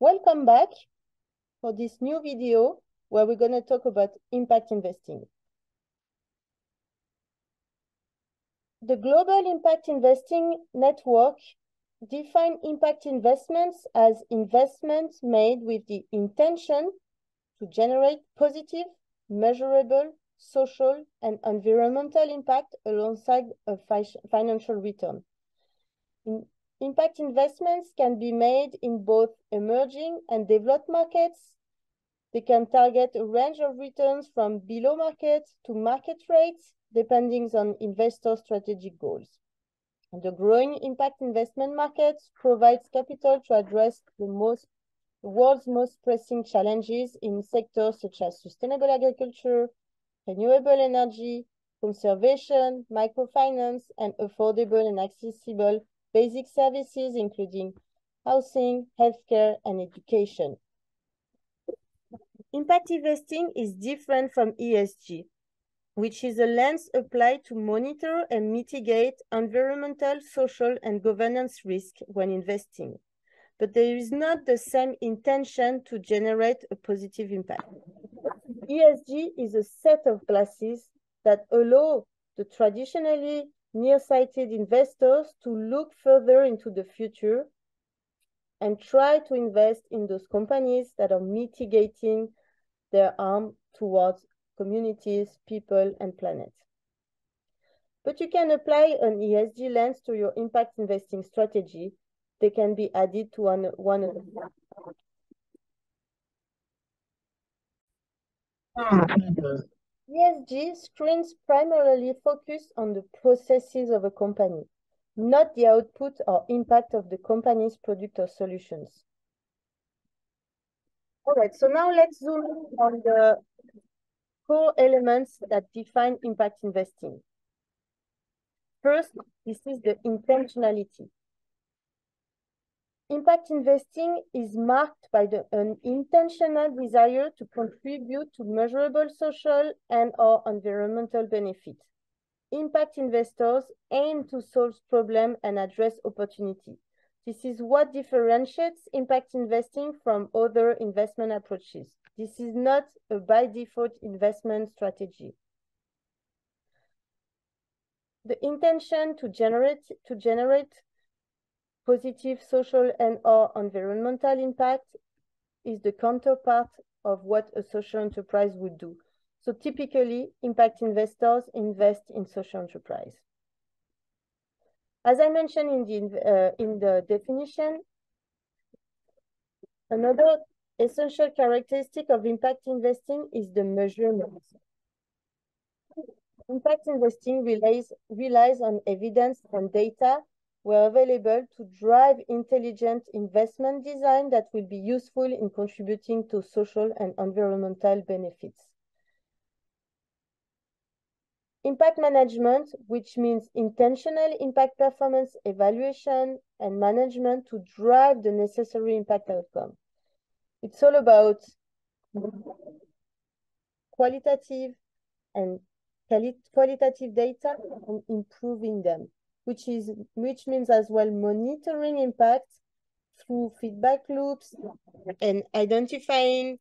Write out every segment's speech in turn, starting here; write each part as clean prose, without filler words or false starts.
Welcome back for this new video where we're going to talk about impact investing. The Global Impact Investing Network defines impact investments as investments made with the intention to generate positive, measurable, social and environmental impact alongside a financial return. Impact investments can be made in both emerging and developed markets. They can target a range of returns from below market to market rates, depending on investor strategic goals. And the growing impact investment market provides capital to address the world's most pressing challenges in sectors such as sustainable agriculture, renewable energy, conservation, microfinance, and affordable and accessible basic services, including housing, healthcare, and education. Impact investing is different from ESG, which is a lens applied to monitor and mitigate environmental, social, and governance risk when investing. But there is not the same intention to generate a positive impact. ESG is a set of glasses that allow the traditionally nearsighted investors to look further into the future and try to invest in those companies that are mitigating their harm towards communities, people, and planet. But you can apply an ESG lens to your impact investing strategy. They can be added to one another. ESG screens primarily focus on the processes of a company, not the output or impact of the company's product or solutions. All right, so now let's zoom in on the core elements that define impact investing. First, this is the intentionality. Impact investing is marked by an intentional desire to contribute to measurable social and/or environmental benefit. Impact investors aim to solve problems and address opportunity. This is what differentiates impact investing from other investment approaches. This is not a by default investment strategy. The intention to generate positive social and/or environmental impact is the counterpart of what a social enterprise would do. So typically, impact investors invest in social enterprise. As I mentioned in the definition, another essential characteristic of impact investing is the measurement. Impact investing relies on evidence and data were available to drive intelligent investment design that will be useful in contributing to social and environmental benefits. Impact management, which means intentional impact performance evaluation and management to drive the necessary impact outcome. It's all about qualitative and qualitative data and improving them, which means as well monitoring impact through feedback loops and identifying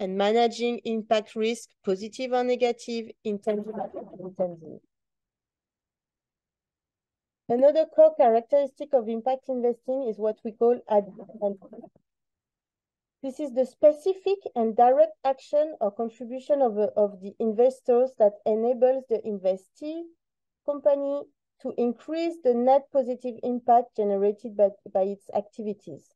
and managing impact risk, positive or negative, intentional and intangible. Another core characteristic of impact investing is what we call additive. This is the specific and direct action or contribution of the investors that enables the investee company to increase the net positive impact generated by its activities.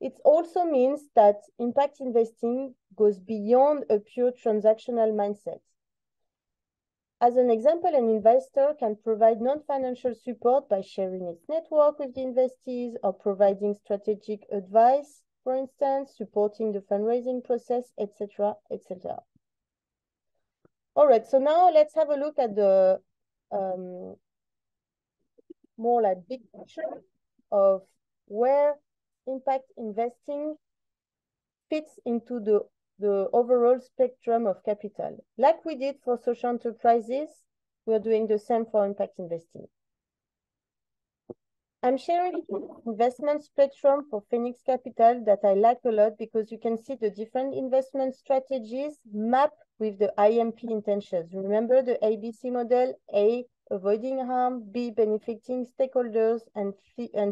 It also means that impact investing goes beyond a pure transactional mindset. As an example, an investor can provide non-financial support by sharing its network with the investees or providing strategic advice, for instance, supporting the fundraising process, etc., etc. All right, so now let's have a look at the more like big picture of where impact investing fits into the overall spectrum of capital. Like we did for social enterprises, we're doing the same for impact investing. I'm sharing investment spectrum for Phoenix Capital that I like a lot because you can see the different investment strategies map with the IMP intentions. Remember the ABC model: A, avoiding harm; B, benefiting stakeholders; and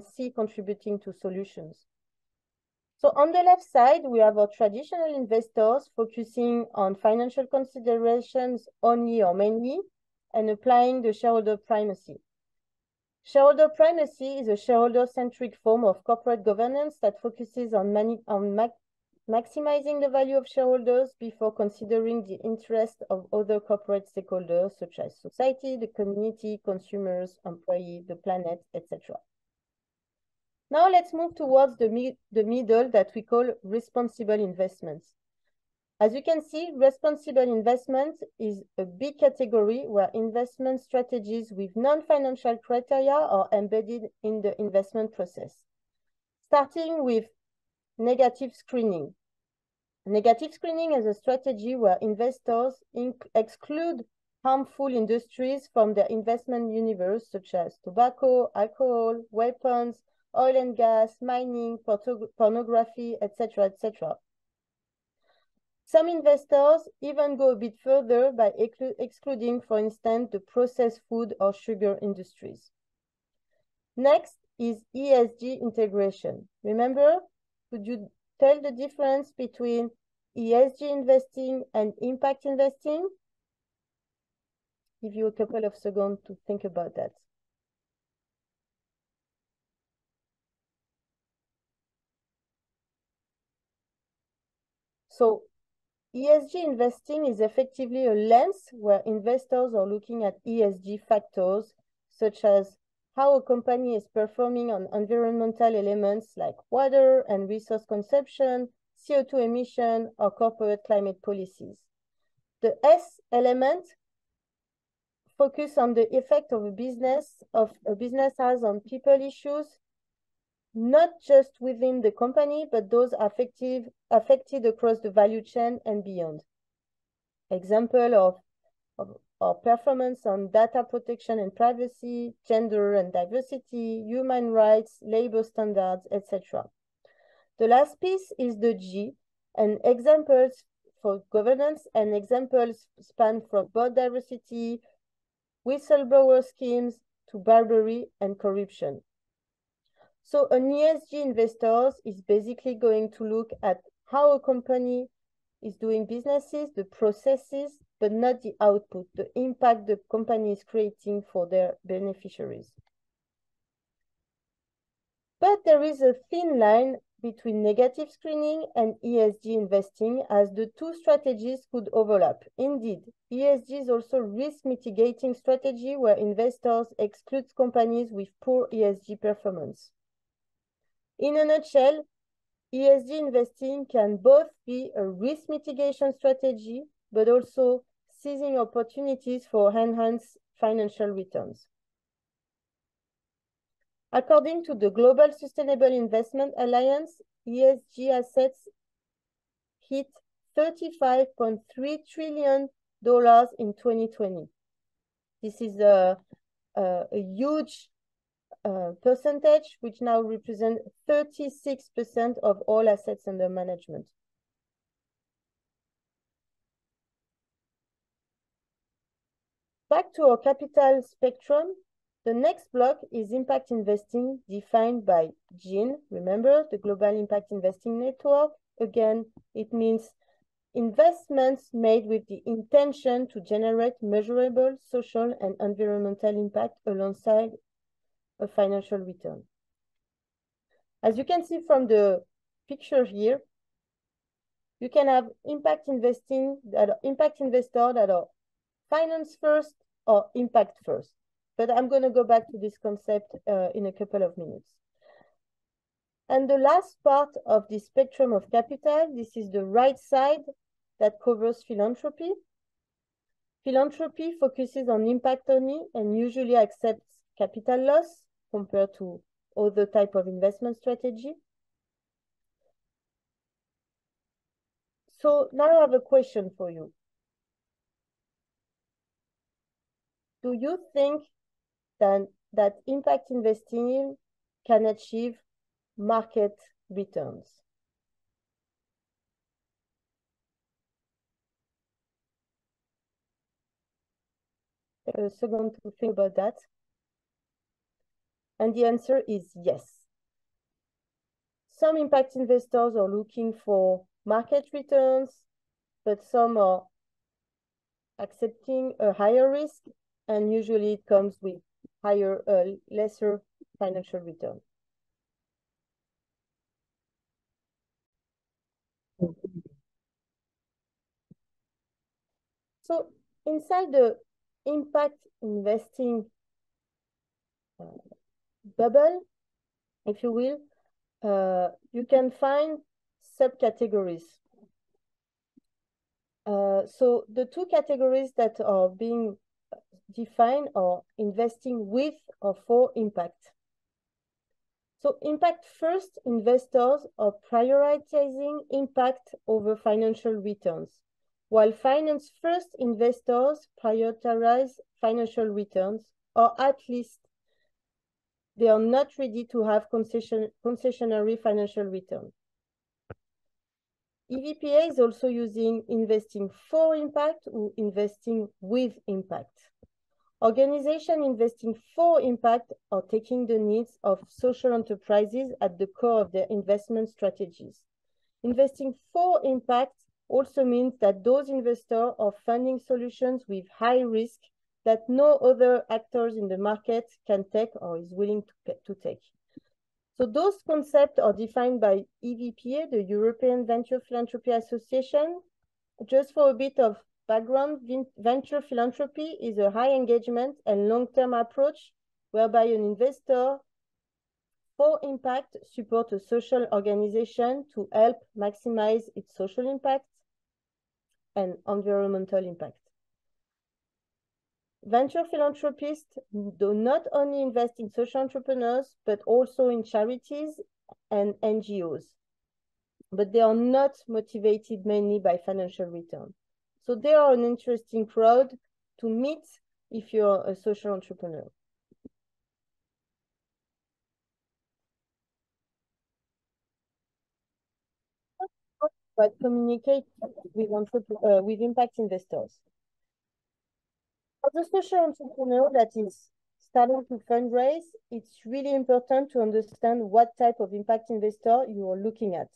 C, contributing to solutions. So on the left side, we have our traditional investors focusing on financial considerations only or mainly and applying the shareholder primacy. Shareholder primacy is a shareholder-centric form of corporate governance that focuses on maximizing the value of shareholders before considering the interests of other corporate stakeholders, such as society, the community, consumers, employees, the planet, etc. Now let's move towards the middle that we call responsible investments. As you can see, responsible investment is a big category where investment strategies with non-financial criteria are embedded in the investment process. Starting with negative screening. Negative screening is a strategy where investors exclude harmful industries from their investment universe, such as tobacco, alcohol, weapons, oil and gas, mining, pornography, etc., etc. Some investors even go a bit further by excluding, for instance, the processed food or sugar industries. Next is ESG integration. Remember, could you tell the difference between ESG investing and impact investing? Give you a couple of seconds to think about that. So, ESG investing is effectively a lens where investors are looking at ESG factors, such as how a company is performing on environmental elements like water and resource consumption, CO2 emission, or corporate climate policies. The S element focuses on the effect of a business has on people issues, not just within the company, but those affected across the value chain and beyond. Example of performance on data protection and privacy, gender and diversity, human rights, labor standards, etc. The last piece is the G, and examples for governance and examples span from biodiversity, whistleblower schemes, to bribery and corruption. So an ESG investor is basically going to look at how a company is doing businesses, the processes, but not the output, the impact the company is creating for their beneficiaries. But there is a thin line between negative screening and ESG investing, as the two strategies could overlap. Indeed, ESG is also a risk mitigating strategy where investors exclude companies with poor ESG performance. In a nutshell, ESG investing can both be a risk mitigation strategy, but also seizing opportunities for enhanced financial returns. According to the Global Sustainable Investment Alliance, ESG assets hit $35.3 trillion in 2020. This is a huge percentage, which now represent 36% of all assets under management. Back to our capital spectrum, the next block is impact investing, defined by GIN. Remember, the Global Impact Investing Network. Again, it means investments made with the intention to generate measurable social and environmental impact alongside a financial return. As you can see from the picture here, you can have impact investors that are finance first or impact first. But I'm going to go back to this concept in a couple of minutes. And the last part of this spectrum of capital, this is the right side that covers philanthropy. Philanthropy focuses on impact only and usually accepts capital loss compared to other type of investment strategy. So now I have a question for you. Do you think that impact investing can achieve market returns. A second to think about that. And the answer is yes. Some impact investors are looking for market returns, but some are accepting a higher risk, and usually it comes with higher, lesser financial return. So inside the impact investing bubble, if you will, you can find subcategories. So the two categories that are being defined are investing with or for impact. So impact first investors are prioritizing impact over financial returns, while finance first investors prioritize financial returns, or at least they are not ready to have concessionary financial return. EVPA is also using investing for impact or investing with impact. Organizations investing for impact are taking the needs of social enterprises at the core of their investment strategies. Investing for impact also means that those investors are funding solutions with high risk that no other actors in the market can take or is willing to take. So those concepts are defined by EVPA, the European Venture Philanthropy Association. Just for a bit of background, venture philanthropy is a high engagement and long-term approach whereby an investor for impact supports a social organization to help maximize its social impact and environmental impact. Venture philanthropists do not only invest in social entrepreneurs, but also in charities and NGOs. But they are not motivated mainly by financial return. So they are an interesting crowd to meet if you're a social entrepreneur. But communicate with impact investors. As a social entrepreneur that is starting to fundraise, it's really important to understand what type of impact investor you are looking at.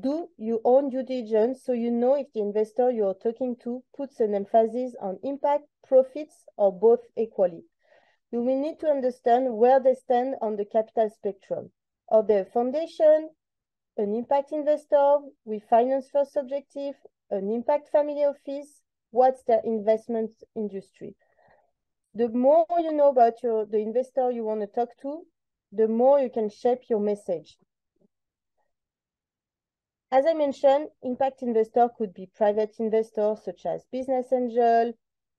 Do your own due diligence so you know if the investor you are talking to puts an emphasis on impact, profits, or both equally. You will need to understand where they stand on the capital spectrum. Are they a foundation, an impact investor with finance first objective, an impact family office? What's their investment industry? The more you know about the investor you want to talk to, the more you can shape your message. As I mentioned, impact investor could be private investors such as business angel,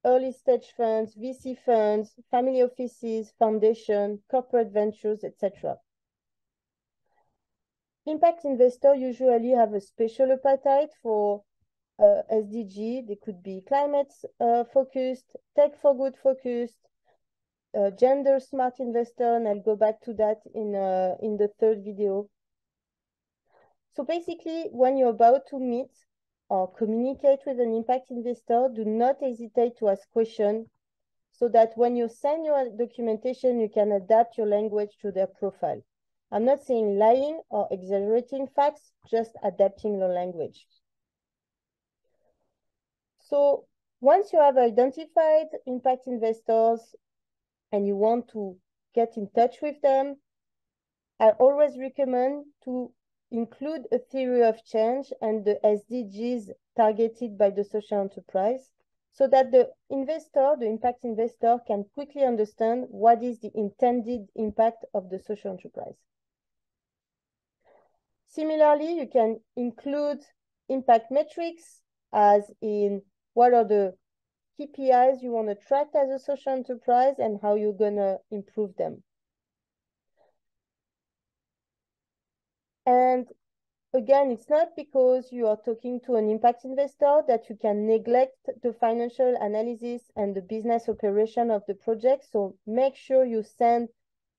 early stage funds, VC funds, family offices, foundation, corporate ventures, etc. Impact investors usually have a special appetite for SDG. They could be climate focused, tech for good focused, gender smart investor, and I'll go back to that in the third video. So basically, when you're about to meet or communicate with an impact investor, do not hesitate to ask questions so that when you send your documentation, you can adapt your language to their profile. I'm not saying lying or exaggerating facts, just adapting your language. So once you have identified impact investors and you want to get in touch with them, I always recommend to include a theory of change and the SDGs targeted by the social enterprise so that the investor, the impact investor, can quickly understand what is the intended impact of the social enterprise. Similarly, you can include impact metrics as in what are the KPIs you want to track as a social enterprise and how you're going to improve them. And again, it's not because you are talking to an impact investor that you can neglect the financial analysis and the business operation of the project. So make sure you send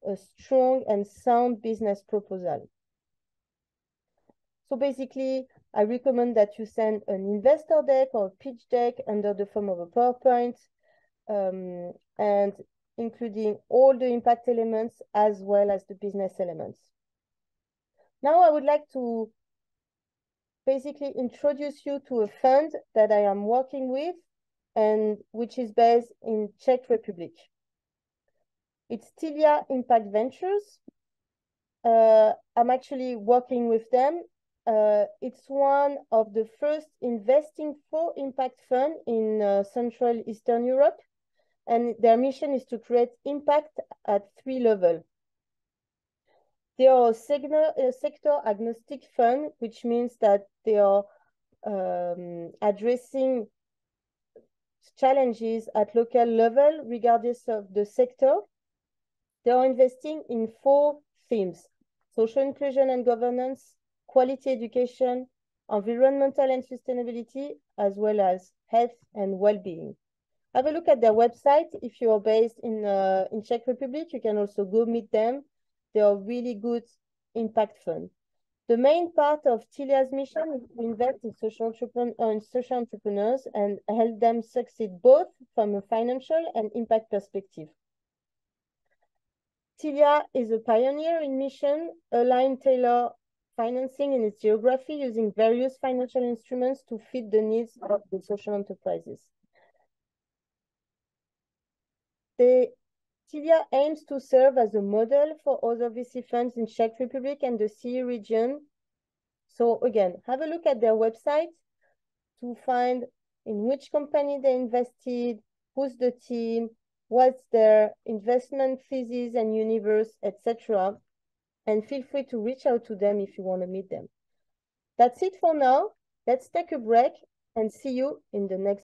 a strong and sound business proposal. So basically, I recommend that you send an investor deck or pitch deck under the form of a PowerPoint, and including all the impact elements as well as the business elements. Now I would like to basically introduce you to a fund that I am working with and which is based in Czech Republic. It's Tilia Impact Ventures. I'm actually working with them. It's one of the first investing for impact fund in Central Eastern Europe, and their mission is to create impact at 3 levels. They are a sector agnostic fund, which means that they are addressing challenges at local level, regardless of the sector. They are investing in 4 themes: social inclusion and governance, quality education, environmental and sustainability, as well as health and well-being. Have a look at their website. If you are based in Czech Republic, you can also go meet them. They are really good impact fund. The main part of Tilia's mission is to invest in social entrepreneurs and help them succeed both from a financial and impact perspective. Tilia is a pioneer in mission, aligned tailor financing in its geography using various financial instruments to fit the needs of the social enterprises. Tilia aims to serve as a model for other VC funds in Czech Republic and the CE region. So again, have a look at their website to find in which company they invested, who's the team, what's their investment thesis and universe, etc. And feel free to reach out to them if you want to meet them. That's it for now. Let's take a break and see you in the next